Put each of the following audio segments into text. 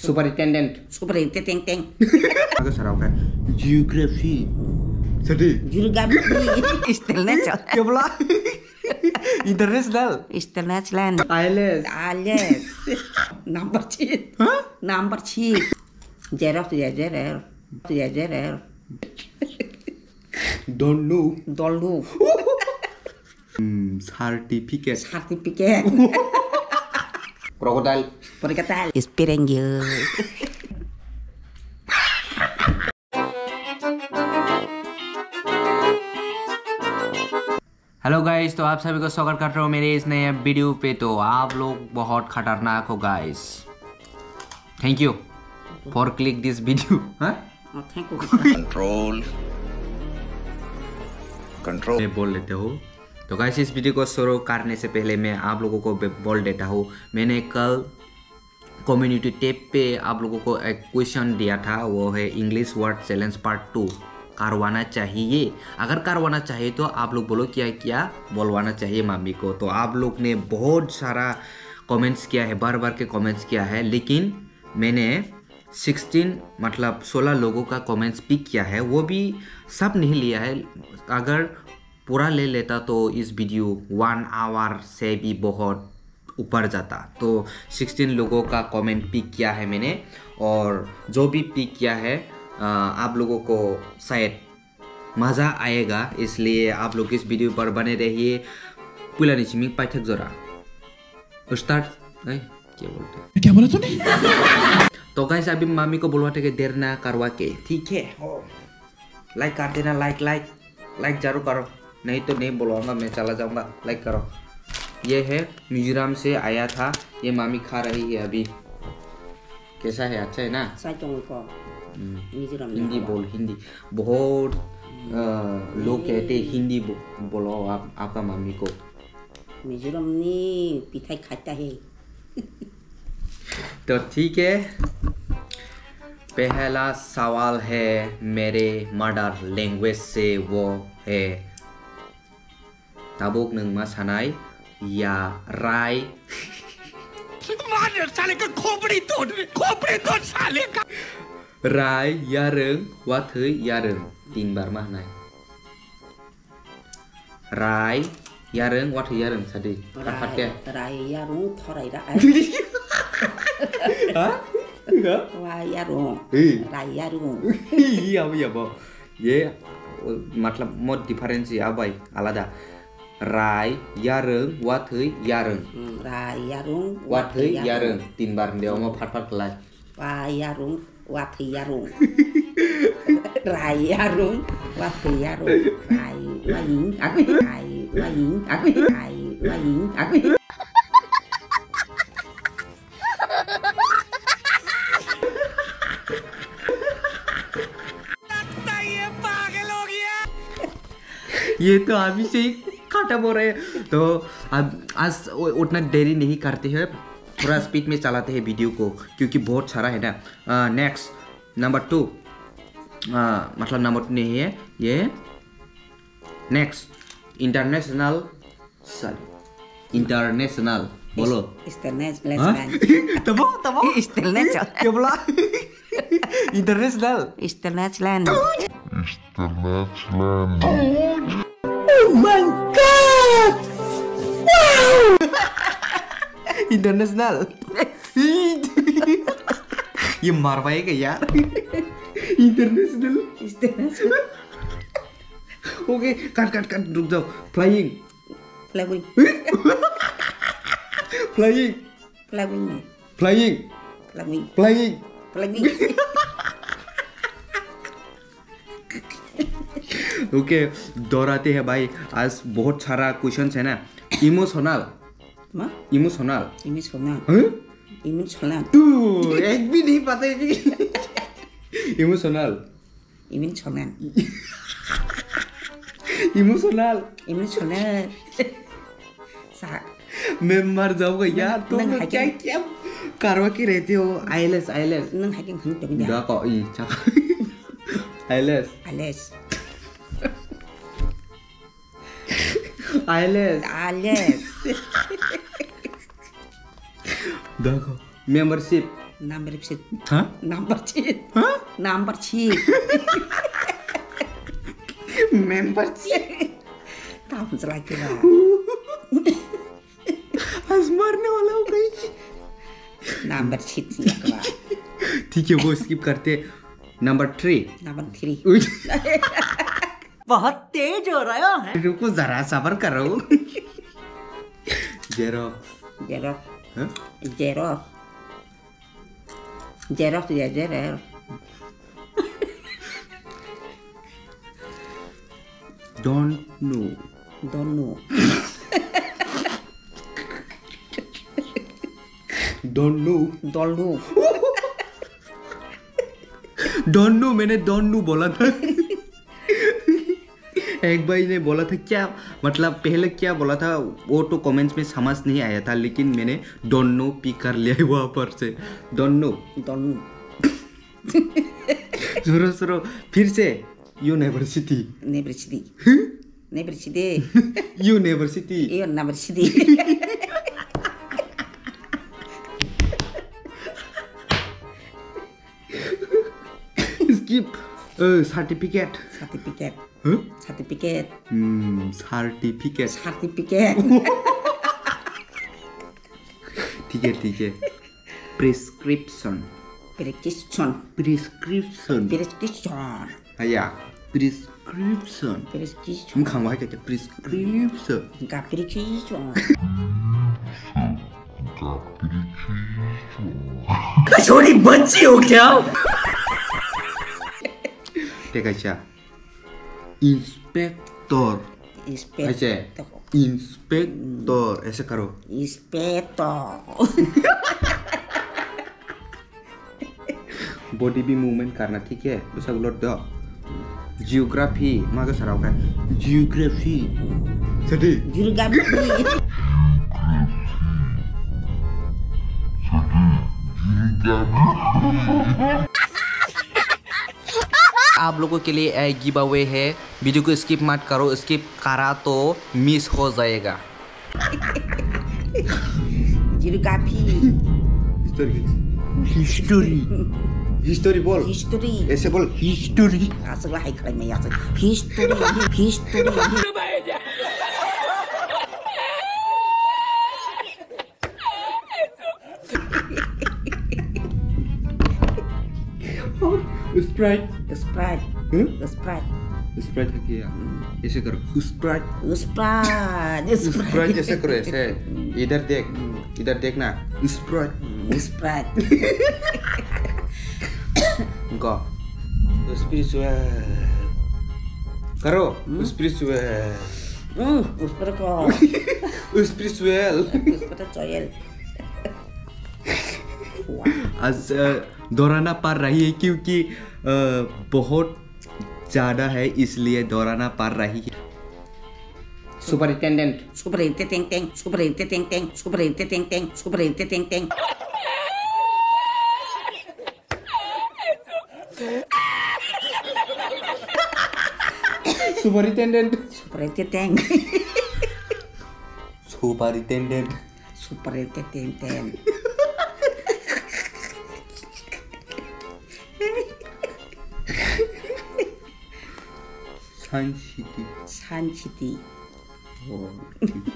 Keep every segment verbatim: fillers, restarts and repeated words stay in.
Superintendent. Superintendent. Aku serau kan. Geografi. Sedih. Geografi. International. Kau pula. International. International. Islands. Islands. Number cheat. Huh? Number cheat. Jarak tu jarak. Tu jarak. Don't know. Don't know. Certificate. Certificate. Crocodile. Crocodile. Esperanza. Hello guys, तो आप सभी को स्वागत कर रहा हूँ मेरे इस नए वीडियो पे। तो आप लोग बहुत खतरनाक हो guys. Thank you for click this video. Control control बोल लेते हो। तो गाइस, इस वीडियो को शुरू करने से पहले मैं आप लोगों को बोल देता हूँ, मैंने कल कम्युनिटी टैब पे आप लोगों को एक क्वेश्चन दिया था, वो है English word challenge part two करवाना चाहिए। अगर करवाना चाहिए तो आप लोग बोलो क्या क्या बोलवाना चाहिए मम्मी को। तो आप लोग ने बहुत सारा कमेंट्स किया है, बार बार के कमेंट्स किया है, लेकिन मैंने सोलह मतलब सोलह लोगों का कमेंट्स पिक किया है, वो भी सब नहीं लिया है। अगर पूरा ले लेता तो इस वीडियो वन आवर से भी बहुत ऊपर जाता। तो सोलह लोगों का कमेंट पिक किया है मैंने, और जो भी पिक किया है आप लोगों को शायद मज़ा आएगा, इसलिए आप लोग इस वीडियो पर बने रहिए। पुलानी चिमी पाठक जोरा स्टार्ट। क्या बोलते क्या बोला तूने? तो गाइस, अभी मामी को बुलवाते के देर ना करवा के, ठीक है? लाइक कर देना, लाइक लाइक लाइक जरूर करो, नहीं तो नहीं बुलवाऊंगा, मैं चला जाऊंगा। लाइक करो। ये है मिजोरम से आया था, ये मामी खा रही है अभी। कैसा है? अच्छा है ना? हिंदी बोल, हिंदी बहुत लोग कहते हैं हिंदी बोलो आप आपका मामी को। मिजोरम में पिठाई खाता है। तो ठीक है, पहला सवाल है मेरे मदर लैंग्वेज से, वो है ताबुक नंगमा सानाई या राय। साले का खोपड़ी तोड़, खोपड़ी तोड़ साले का। राय या रंग वाथ या रंग, तीन बार माना है। राय या रंग वाथ या रंग सादी। राय या रंग थोड़ा राय। ये मतलब मोट डिफरेंस आबाई आलादा। राय यारंग वाथै यारंग, राय यारंग वाथै यारंग, तीन बार देवमा फाट फाट लाय। राय यारंग वाथै यारंग, राय यारंग वाथै यारंग, राय वायिंग आगै, राय वायिंग आगै, राय वायिंग आगै। ये तो अभी से ही काटा हो रहा है। तो अब आज उतना देरी नहीं करते हैं, थोड़ा स्पीड में चलाते हैं वीडियो को, क्योंकि बहुत सारा है ना। नेक्स्ट नंबर टू, मतलब नंबर टू नहीं है ये। नेक्स्ट इंटरनेशनल, सॉरी इंटरनेशनल बोलो। तबो तबो क्या बोला? International international. Oh my God! Wow! International. ये मारवाए क्या यार? International. International. Okay, cut cut cut, रुक जाओ। Flying. Flying. Flying. Flying. Flying. Flying. Flying. Flying. Okay okay, दोहराते हैं भाई, आज बहुत सारा क्वेश्चन है ना। इमोशनल इमोशनल इमोशनल तू एक भी नहीं पता है। इमोशनल इमोशनल इमोशनल इमोशनल, मैं मर जाऊंगा यार। तुम तो क्या क्या कारवा की रहते हो? आईलेस आईलेस नंग हाकिंग खंग देखो ई चक आईलेस आईलेस आईलेस आईलेस। देखो membership Number six. Huh? Number six. Huh? Number six. Member six. Sounds like it. आज मरने वाला हो गई. Number six लग रहा. ठीक है वो skip करते. Number three. Number three. बहुत तेज हो रहा है. रुको जरा सबर करो. Xerox. Xerox. Huh? Xerox. Xerox ya Xerox. Don't know. Don't know. Don't know. Don't know. Don't know मैंने don't know बोला था. एक भाई ने बोला था क्या मतलब पहले क्या बोला था वो तो कमेंट्स में समझ नहीं आया था लेकिन मैंने डोंट नो पी कर लिया वहाँ पर से डोंट नो डोंट नो सुनो सुनो फिर से university university university university university skip certificate certificate Huh? Certificate. Hmm, certificate. Certificate. ठीक है ठीक है. Prescription. Prescription. Prescription. Prescription. आया. Prescription. Prescription. हम खावा क्या क्या? Prescription. का prescription. का prescription. कचौड़ी बच्ची हो क्या? ठीक है अच्छा. इंस्पेक्टर ऐसे इंस्पेक्टर ऐसे करो इंस्पेक्टर बॉडी भी मूवमेंट करना ठीक है उसका उलट दो जियोग्राफी माँ का सराव का जियोग्राफी सही जियोग्राफी जियोग्राफी आप लोगों के लिए एक गिव अवे है वीडियो को स्किप मत करो स्किप करा तो मिस हो जाएगा हिस्ट्री हिस्ट्री बोल हिस्ट्री ऐसे बोल history sprite sprite hmm sprite sprite किया ऐसे करो स्प्राइट स्प्राइट स्प्राइट ऐसे करो ऐसे इधर देख इधर देखना स्प्राइट स्प्राइट गो स्पिरिचुअल करो स्पिरिचुअल हम्म ऊपर को स्पिरिचुअल ऊपर चॉयल आज दोहराना पड़ रही है क्योंकि बहुत ज़्यादा है इसलिए दोहराना पड़ रही है superintendent superintendent superintendent superintendent superintendent superintendent superintendent superintendent superintendent 산시디 산시디 산시디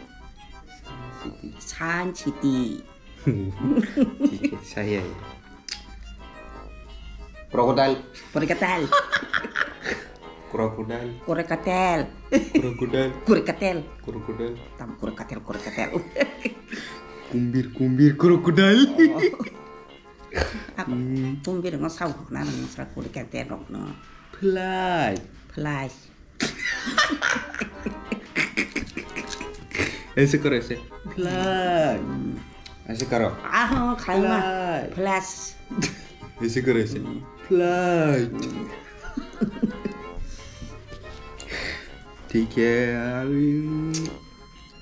산시디 이게 사이에 크로코다일 크로코다일 크로코다일 크로코다일 크로코다일 크로코다일 크로코다일 땀 크로코다일 크로코다일 쿰비르 쿰비르 크로코다일 쿰비르 너 사고 나는 무슨 크로코다일 너 플라이 플라이 ऐसे करो ऐसे प्लस ऐसे करो हाँ खाना प्लस ऐसे करो ऐसे प्लस ठीक है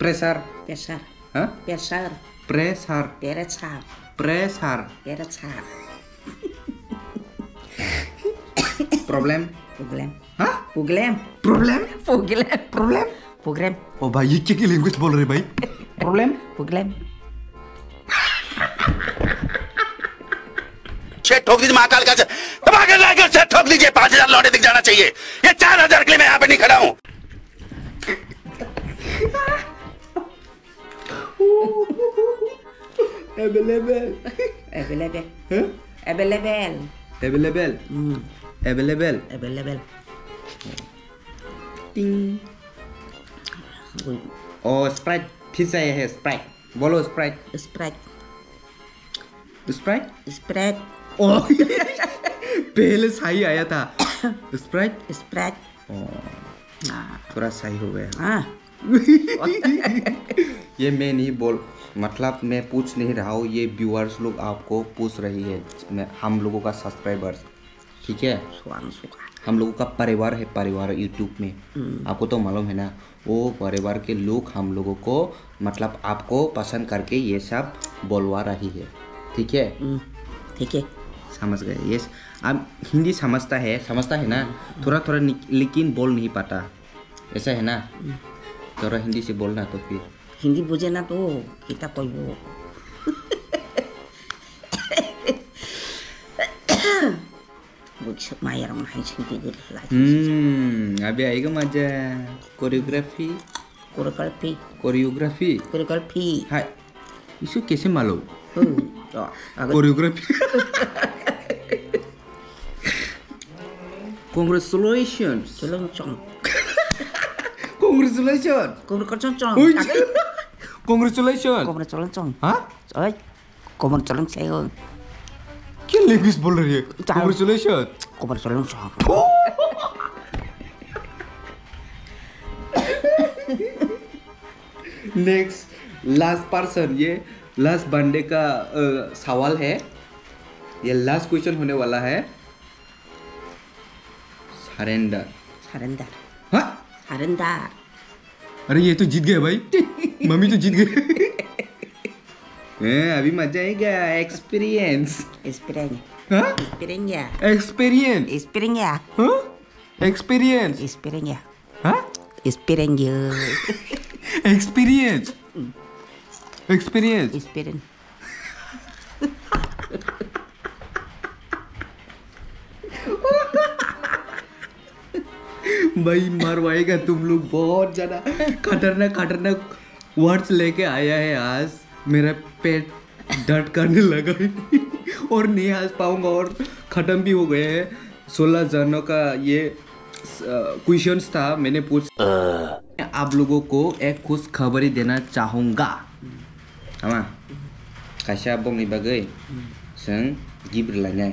प्रेशर प्रेशर हाँ pressure pressure pressure pressure pressure problem problem हाँ problem problem problem problem problem ओ भाई ये क्या की लैंग्वेज बोल रहे भाई प्रॉब्लम प्रॉब्लम छह ठोक दीजिए महाकाल का तबाकर लाकर छह ठोक दीजिए। पांच हजार लौटे दिख जाना चाहिए, ये चार हजार के लिए मैं यहाँ पे नहीं खड़ा हूँ। और स्प्राइट फिर से है, स्प्राइट बोलो, स्प्राइट स्प्राइट स्प्राइट स्प्राइट। ओह पहले सही आया था स्प्राइट स्प्राइट, थोड़ा सही हो गया। हाँ ये मैं नहीं बोल, मतलब मैं पूछ नहीं रहा हूँ, ये व्यूअर्स लोग आपको पूछ रही है, हम लोगों का सब्सक्राइबर्स, ठीक है, हम लोगों का परिवार है, परिवार यूट्यूब में आपको तो मालूम है ना, वो परिवार के लोग हम लोगों को मतलब आपको पसंद करके ये सब बोलवा रही है, ठीक है ठीक है, समझ गए। यस आप हिंदी समझता है, समझता है ना थोड़ा थोड़ा, लेकिन बोल नहीं पाता, ऐसा है ना, थोड़ा हिंदी से बोलना, तो फिर हिंदी बुझे ना तो कितना कोई वो हम्म अभी आएगा मजा। कोरियोग्राफी कोरियोग्राफी कोरियोग्राफी कोरियोग्राफी, हाय इसको कैसे मालूम choreography? Congratulation congratulation congratulation congratulation. हाँ ओए कांग्रेचुलेशन से हो क्या लैंग्वेज बोल रही है? Congratulation congratulation. Next last person, ये लास्ट बंदे का uh, सवाल है, ये लास्ट क्वेश्चन होने वाला है। सरेंडर सरेंडर, हाँ सरेंडर, अरे ये तो जीत गए भाई मम्मी तो जीत गए। अभी मजा आएगा, experience experience experience experience experience experience experience. भाई मरवाएगा तुम लोग, बहुत ज्यादा खतरनाक खतरनाक वर्ड्स लेके आया है आज, मेरा पेट दर्द करने लगा और नहीं हंस पाऊंगा और ख़त्म भी हो गए हैं। सोलह जनों का ये क्वेश्चंस था, मैंने पूछ आप लोगों को एक खुश खबर ही देना चाहूँगा। हाँ खासा बंगली बागै जों गिब्रिलायनाय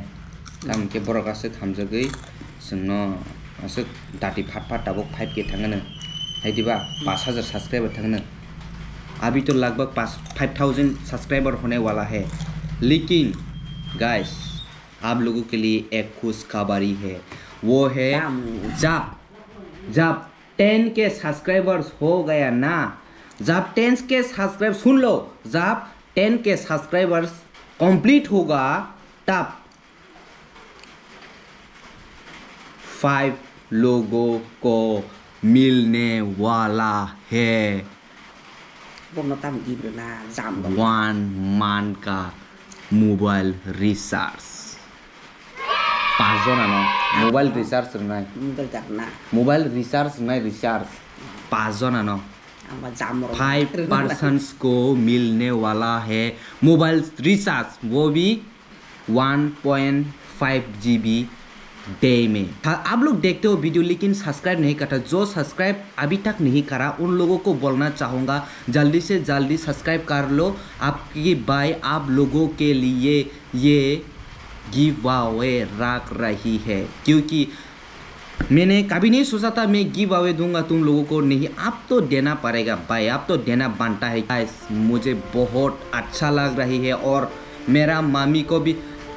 दामके बरगासो थामजोगै जोंनो असो दाति फाट फाट दाबो फाइव के थांगोनो हायदिबा पाँच हज़ार सब्सक्राइबर थांगोनो। अभी तो लगभग फाइव थाउजेंड सब्सक्राइबर होने वाला है, लेकिन गाइस आप लोगों के लिए एक खुशखबरी है, वो है जब जब टेन के सब्सक्राइबर्स हो गया ना, जब टेन के सब्सक्राइब सुन लो, जब टेन के सब्सक्राइबर्स कंप्लीट होगा तब फाइव लोगों को मिलने वाला है वन मंथ का मोबाइल रिचार्ज। पाँच जन आन मोबाइल रिचार्ज ना मोबाइल रिचार्ज ना रिचार्ज पाँच जन आन फाइव पर्सन्स को मिलने वाला है मोबाइल रिचार्ज, वो भी one point five G B day में। आप लोग देखते हो वीडियो लेकिन सब्सक्राइब नहीं करता, जो सब्सक्राइब अभी तक नहीं करा उन लोगों को बोलना चाहूँगा जल्दी से जल्दी सब्सक्राइब कर लो। आपकी भाई आप लोगों के लिए ये गिव अवे रख रही है, क्योंकि मैंने कभी नहीं सोचा था मैं गिव अवे दूंगा तुम लोगों को, नहीं आप तो देना पड़ेगा भाई, आप तो देना बनता है। गाइस मुझे बहुत अच्छा लग रही है और मेरा मामी को भी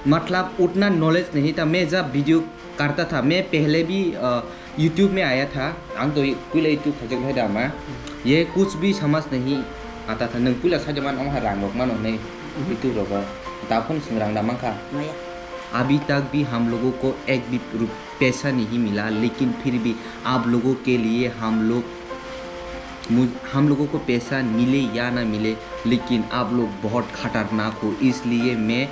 मतलब उतना नॉलेज नहीं था, मैं जब वीडियो करता था, मैं पहले भी यूट्यूब में आया था, आं तो कुल यूट्यूब था जगह दामा ये कुछ भी समझ नहीं आता था। नंग कुल अच्छा जमान वहाँ रंग मान होने यूट्यूब लोग दाफन सिंह रंग दामा का अभी तक भी हम लोगों को एक भी पैसा नहीं मिला, लेकिन फिर भी आप लोगों के लिए हम लोग हम लोगों को पैसा मिले या ना मिले, लेकिन आप लोग बहुत खतरनाक हो, इसलिए मैं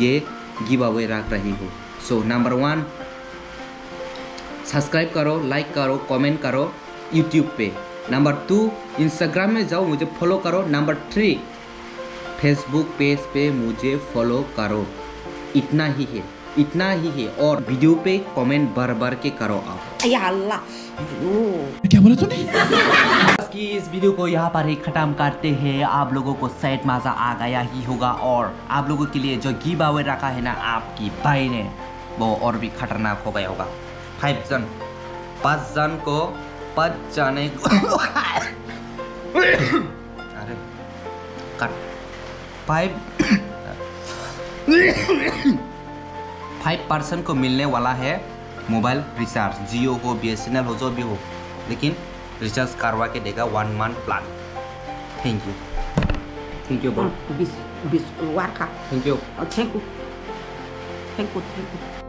ये गिवअवे रख रही हूँ। सो नंबर वन, सब्सक्राइब करो, लाइक करो, कमेंट करो यूट्यूब पे। नंबर टू, इंस्टाग्राम में जाओ, मुझे फॉलो करो। नंबर थ्री, फेसबुक पेज पे मुझे फॉलो करो। इतना ही है, इतना ही है। और वीडियो पे कमेंट भर भर के करो आप। अल्लाह क्या बोला तूने? कि इस वीडियो को यहाँ पर ही खत्म करते हैं। आप लोगों को शायद मजा आ गया ही होगा। और आप लोगों के लिए जो गिव अवे रखा है ना आपकी भाई ने, वो और भी खतरनाक हो गया होगा। फाइव जन पाँच जन को पाँच जाने को अरे कट फाइव फाइव परसेंट को मिलने वाला है मोबाइल रिचार्ज। जियो हो, बी एस एन एल हो, जो भी हो, लेकिन रिचार्ज करवा के देगा one month plan. Thank you, thank you बोल। Thank you, thank you, thank you.